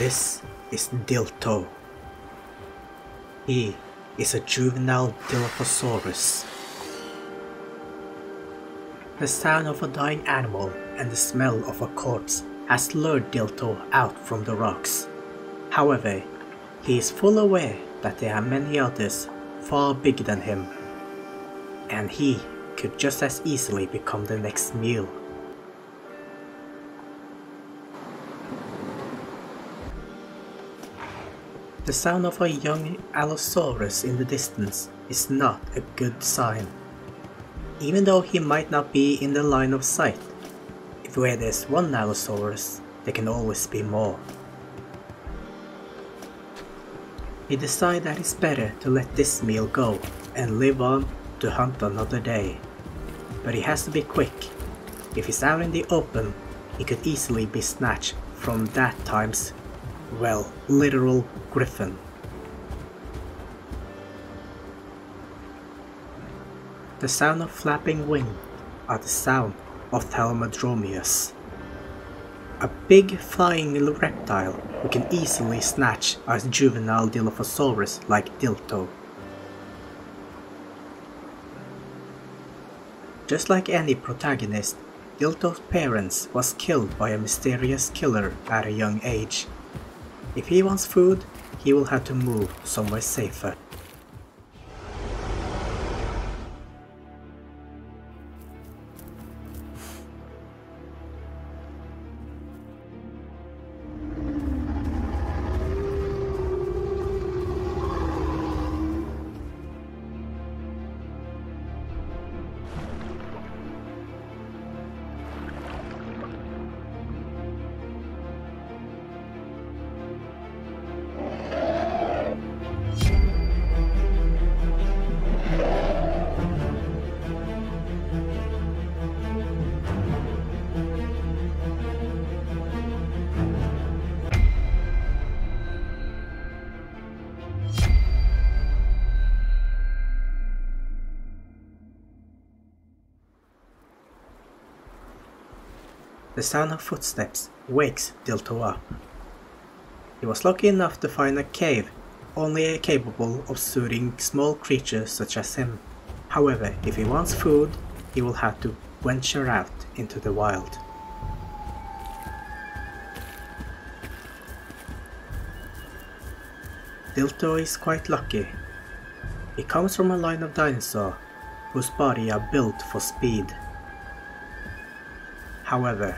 This is Dilto. He is a juvenile Dilophosaurus. The sound of a dying animal and the smell of a corpse has lured Dilto out from the rocks. However, he is full aware that there are many others far bigger than him, and he could just as easily become the next meal. The sound of a young Allosaurus in the distance is not a good sign, even though he might not be in the line of sight. If where there's one Allosaurus, there can always be more. He decides that it's better to let this meal go and live on to hunt another day. But he has to be quick. If he's out in the open, he could easily be snatched from that time's, well, literal griffin. The sound of flapping wings are the sound of Thalassodromeus, a big flying reptile who can easily snatch a juvenile Dilophosaurus like Dilto. Just like any protagonist, Dilto's parents was killed by a mysterious killer at a young age. If he wants food, he will have to move somewhere safer. The sound of footsteps wakes Dilto up. He was lucky enough to find a cave only capable of suiting small creatures such as him. However, if he wants food, he will have to venture out into the wild. Dilto is quite lucky. He comes from a line of dinosaurs whose bodies are built for speed. However,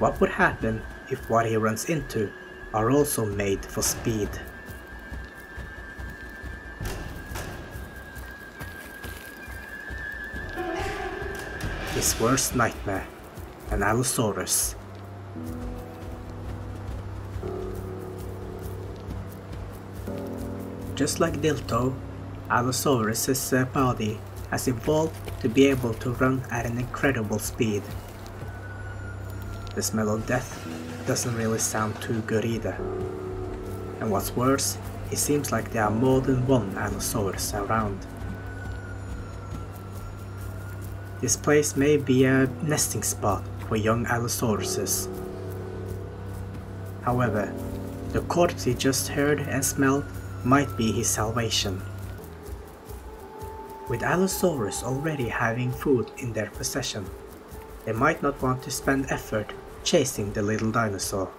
what would happen if what he runs into are also made for speed? His worst nightmare, an Allosaurus. Just like Dilto, Allosaurus's body has evolved to be able to run at an incredible speed. The smell of death doesn't really sound too good either. And what's worse, it seems like there are more than one Allosaurus around. This place may be a nesting spot for young Allosauruses. However, the corpse he just heard and smelled might be his salvation. With Allosaurus already having food in their possession, they might not want to spend effort chasing the little dinosaur.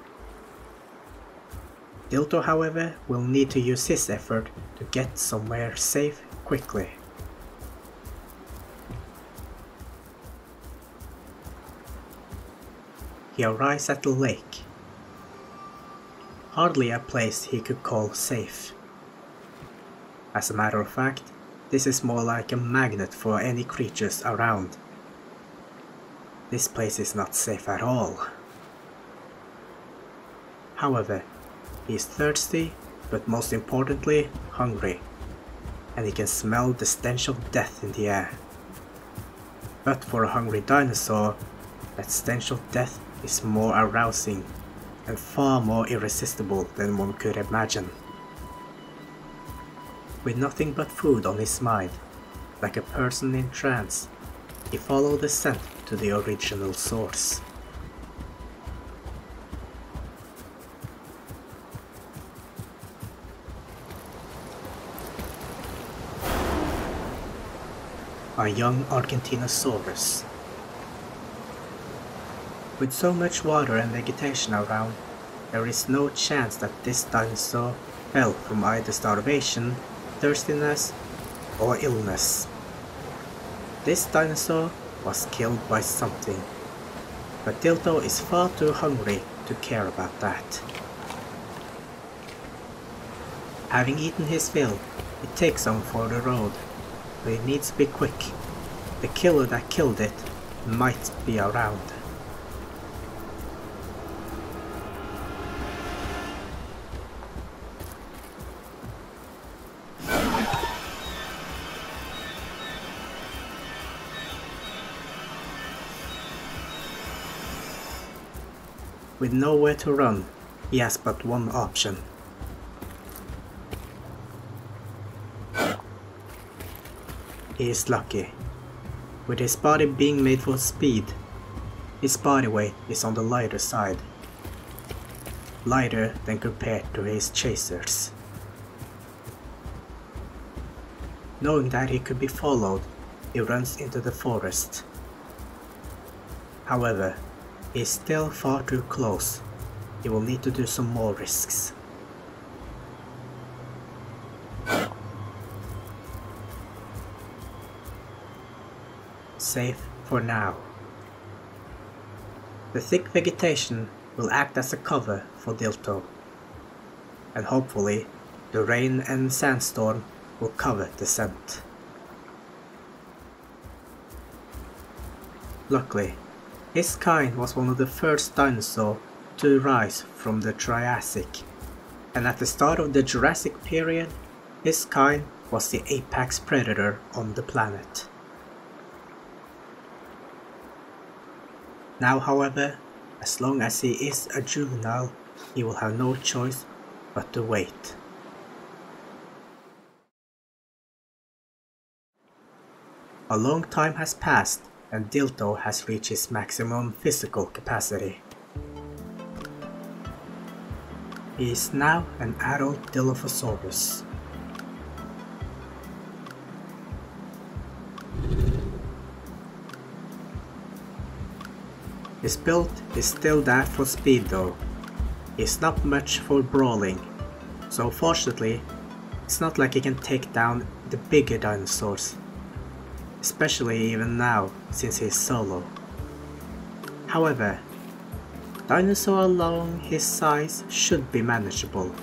Dilto, however, will need to use his effort to get somewhere safe quickly. He arrives at the lake. Hardly a place he could call safe. As a matter of fact, this is more like a magnet for any creatures around. This place is not safe at all. However, he is thirsty, but most importantly, hungry, and he can smell the stench of death in the air. But for a hungry dinosaur, that stench of death is more arousing and far more irresistible than one could imagine. With nothing but food on his mind, like a person in trance, he followed the scent to the original source. our young Argentinosaurus. With so much water and vegetation around, there is no chance that this dinosaur fell from either starvation, thirstiness, or illness. This dinosaur was killed by something, but Dilto is far too hungry to care about that. Having eaten his fill, he takes on for the road, but it needs to be quick. The killer that killed it might be around. With nowhere to run, he has but one option. He is lucky. With his body being made for speed, his body weight is on the lighter side. Lighter than compared to his chasers. Knowing that he could be followed, he runs into the forest. However, he is still far too close. He will need to do some more risks. Safe for now. The thick vegetation will act as a cover for Dilto, and hopefully the rain and sandstorm will cover the scent. Luckily, his kind was one of the first dinosaurs to rise from the Triassic, and at the start of the Jurassic period, his kind was the apex predator on the planet. Now, however, as long as he is a juvenile, he will have no choice but to wait. A long time has passed, and Dilto has reached his maximum physical capacity. He is now an adult Dilophosaurus. His build is still there for speed though. He is not much for brawling, so fortunately it's not like he can take down the bigger dinosaurs. Especially even now, since he's solo. However, dinosaurs along his size should be manageable.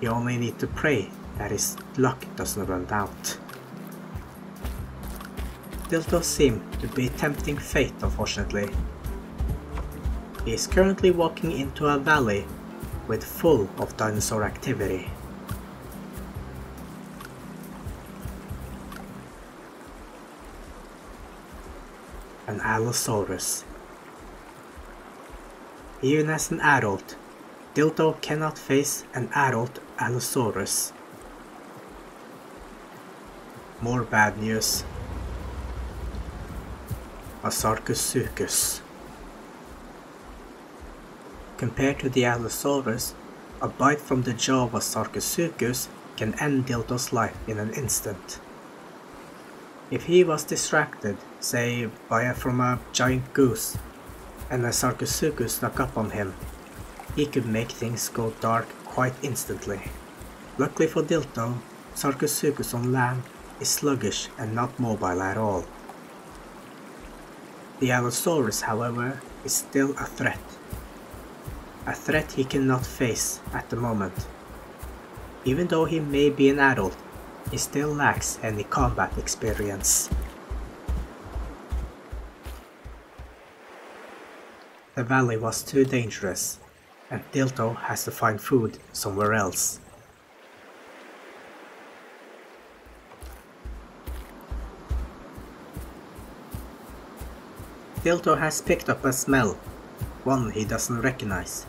You only need to pray that his luck doesn't run out. Dilto seems to be tempting fate, unfortunately. He is currently walking into a valley with full of dinosaur activity. An Allosaurus. Even as an adult, Dilto cannot face an adult Allosaurus. More bad news. A Sarcosuchus. Compared to the Allosaurus, a bite from the jaw of a Sarcosuchus can end Dilto's life in an instant. If he was distracted, say from a giant goose, and a Sarcosuchus snuck up on him, he could make things go dark quite instantly. Luckily for Dilto, Sarcosuchus on land is sluggish and not mobile at all. The Allosaurus, however, is still a threat. A threat he cannot face at the moment. Even though he may be an adult, he still lacks any combat experience. The valley was too dangerous, and Dilto has to find food somewhere else. Dilto has picked up a smell, one he doesn't recognize.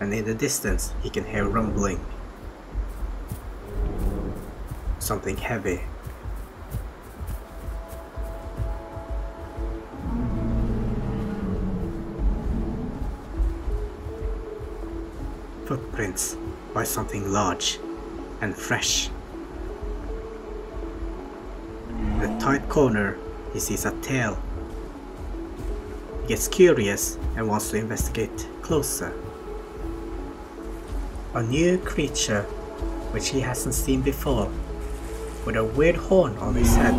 And in the distance he can hear rumbling. Something heavy. Footprints. by something large and fresh. In a tight corner, he sees a tail. He gets curious and wants to investigate closer. A new creature which he hasn't seen before, with a weird horn on his head,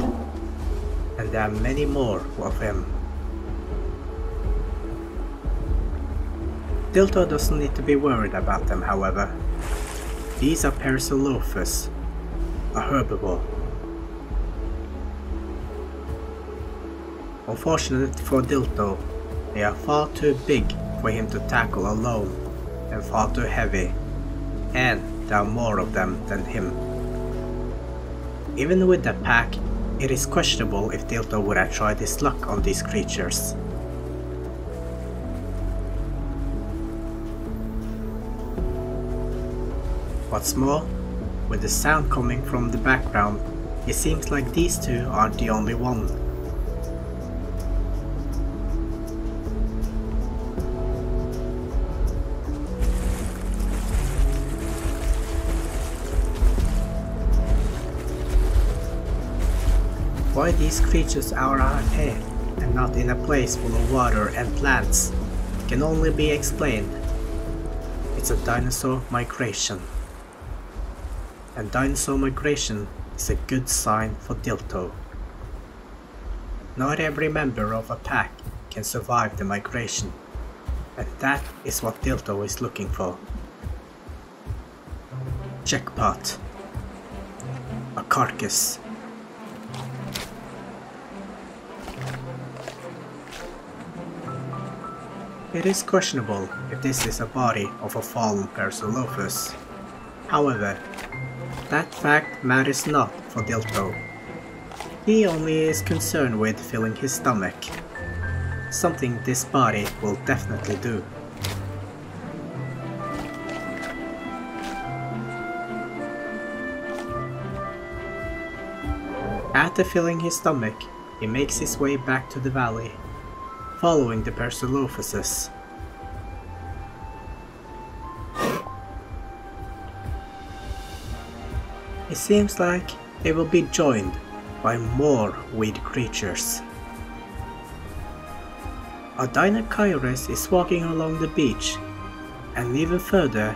and there are many more of him. Dilto doesn't need to be worried about them, however. These are Parasaurolophus, a herbivore. Unfortunately for Dilto, they are far too big for him to tackle alone, and far too heavy, and there are more of them than him. Even with the pack, it is questionable if Dilto would have tried his luck on these creatures. What's more, with the sound coming from the background, it seems like these two aren't the only one. Why these creatures are out here and not in a place full of water and plants can only be explained. It's a dinosaur migration. And dinosaur migration is a good sign for Dilto. Not every member of a pack can survive the migration, and that is what Dilto is looking for. Jackpot. A carcass. It is questionable if this is a body of a fallen Parasaurolophus. However, that fact matters not for Dilto. He only is concerned with filling his stomach, something this body will definitely do. After filling his stomach, he makes his way back to the valley, following the Parasaurolophuses. It seems like they will be joined by more weird creatures. A Deinocheirus is walking along the beach, and even further,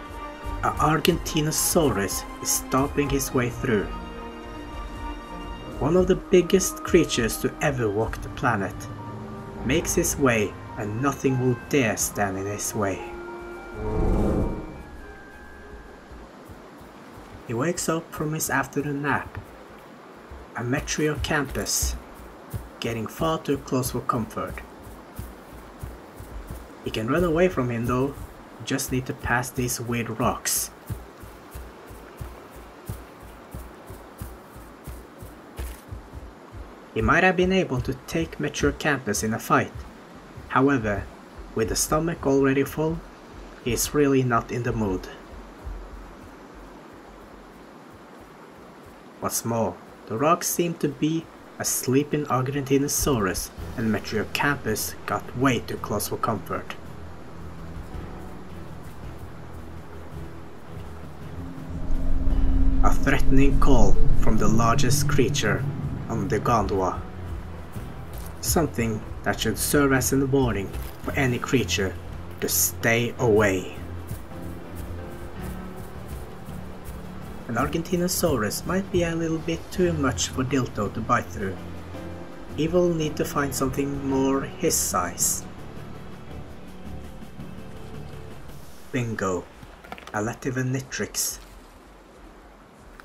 an Argentinosaurus is stomping his way through. One of the biggest creatures to ever walk the planet makes his way, and nothing will dare stand in his way. He wakes up from his afternoon nap, a Metriacanthosaurus, getting far too close for comfort. He can run away from him though, you just need to pass these weird rocks. He might have been able to take Metriacanthosaurus in a fight, however, with the stomach already full, he is really not in the mood. What's more, the rocks seem to be a sleeping Argentinosaurus, and Metriacanthosaurus got way too close for comfort. A threatening call from the largest creature on the Gondwa. Something that should serve as a warning for any creature to stay away. An Argentinosaurus might be a little bit too much for Dilto to bite through. He will need to find something more his size. Bingo, a Latenivenatrix.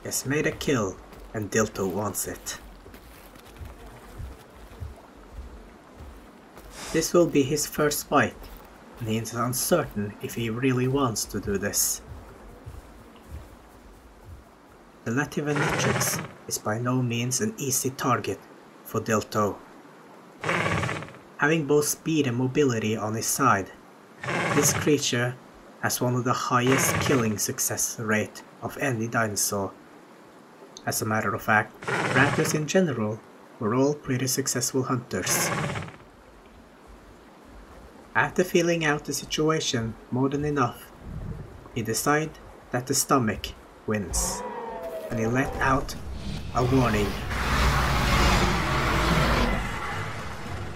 It's made a kill, and Dilto wants it. This will be his first bite, and he is uncertain if he really wants to do this. The Latenivenatrix is by no means an easy target for Dilto. Having both speed and mobility on his side, this creature has one of the highest killing success rate of any dinosaur. As a matter of fact, raptors in general were all pretty successful hunters. After feeling out the situation more than enough, he decided that the stomach wins. And he let out a warning.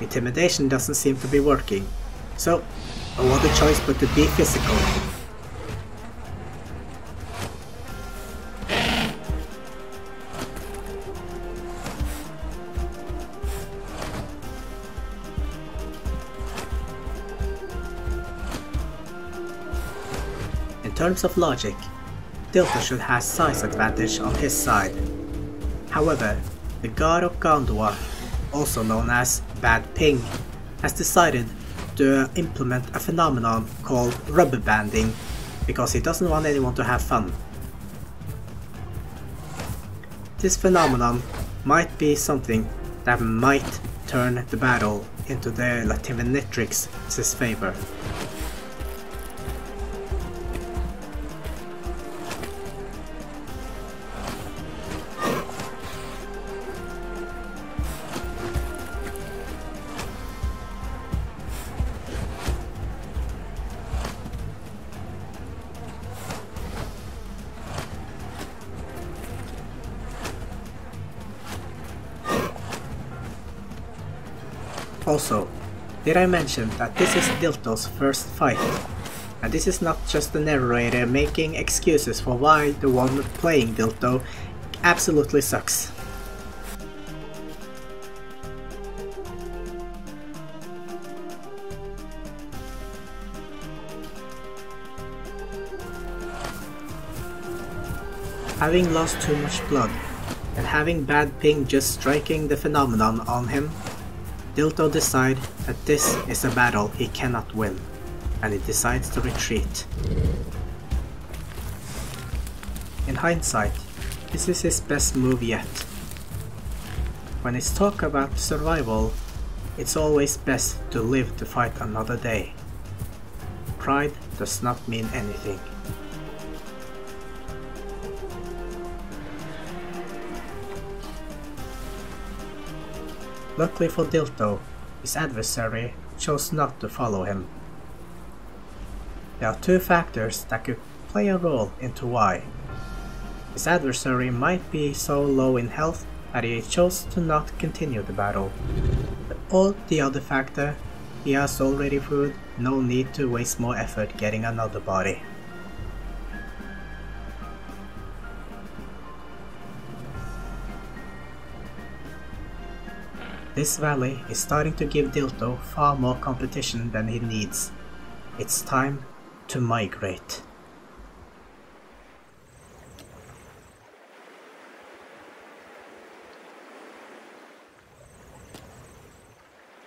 Intimidation doesn't seem to be working, so no other choice but to be physical. In terms of logic, Dilto should have size advantage on his side. However, the god of Gondor, also known as Bad Ping, has decided to implement a phenomenon called rubber banding because he doesn't want anyone to have fun. This phenomenon might be something that might turn the battle into the Latenivenatrix's favor. Also, did I mention that this is Dilto's first fight? And this is not just the narrator making excuses for why the one playing Dilto absolutely sucks. Having lost too much blood, and having Bad Ping just striking the phenomenon on him, Dilto decides that this is a battle he cannot win, and he decides to retreat. In hindsight, this is his best move yet. When it's talk about survival, it's always best to live to fight another day. Pride does not mean anything. Luckily for Dilto, his adversary chose not to follow him. There are two factors that could play a role into why. His adversary might be so low in health that he chose to not continue the battle. But all the other factor, he has already food, no need to waste more effort getting another body. This valley is starting to give Dilto far more competition than he needs. It's time to migrate.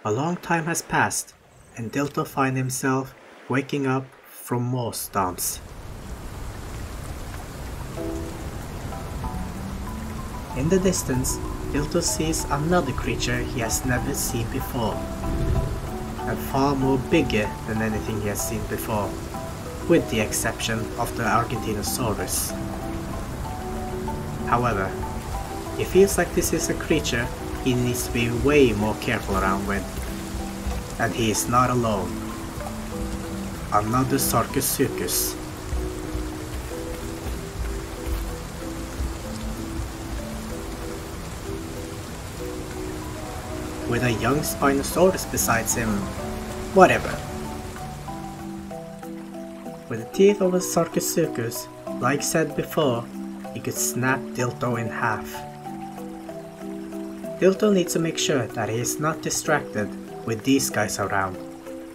A long time has passed, and Dilto finds himself waking up from more stomps. In the distance, Dilto sees another creature he has never seen before, and far more bigger than anything he has seen before, with the exception of the Argentinosaurus. However, he feels like this is a creature he needs to be way more careful around with, and he is not alone. Another Sarcosuchus. With a young Spinosaurus besides him. Whatever. With the teeth of a Sarcosuchus, like said before, he could snap Dilto in half. Dilto needs to make sure that he is not distracted with these guys around,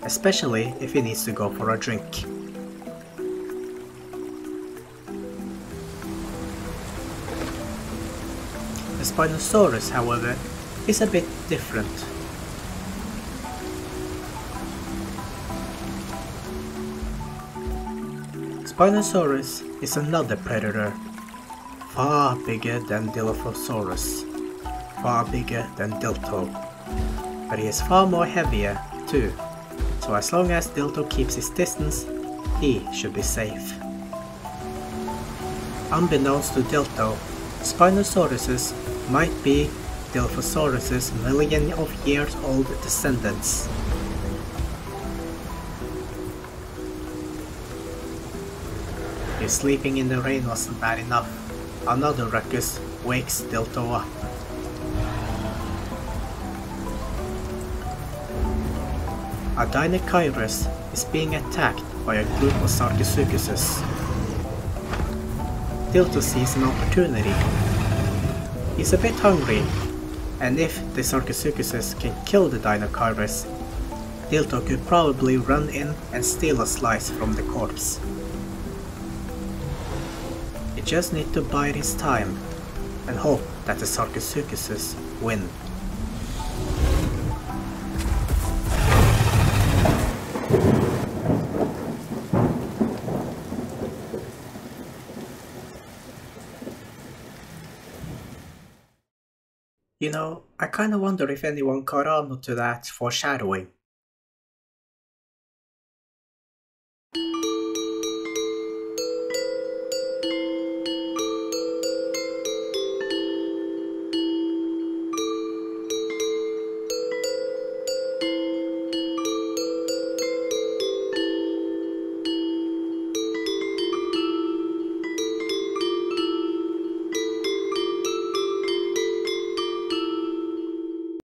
especially if he needs to go for a drink. The Spinosaurus, however, is a bit different. Spinosaurus is another predator, far bigger than Dilophosaurus, far bigger than Dilto, but he is far more heavier too, so as long as Dilto keeps his distance, he should be safe. Unbeknownst to Dilto, Spinosaurus might be Dilophosaurus's million of years old descendants. His sleeping in the rain wasn't bad enough. Another ruckus wakes Dilto up. A Deinocheirus is being attacked by a group of Sarcosuchuses. Dilto sees an opportunity. He's a bit hungry, and if the Sarcosuchuses can kill the Deinocheirus, Dilto could probably run in and steal a slice from the corpse. He just needs to bide his time and hope that the Sarcosuchuses win. You know, I kinda wonder if anyone caught on to that foreshadowing.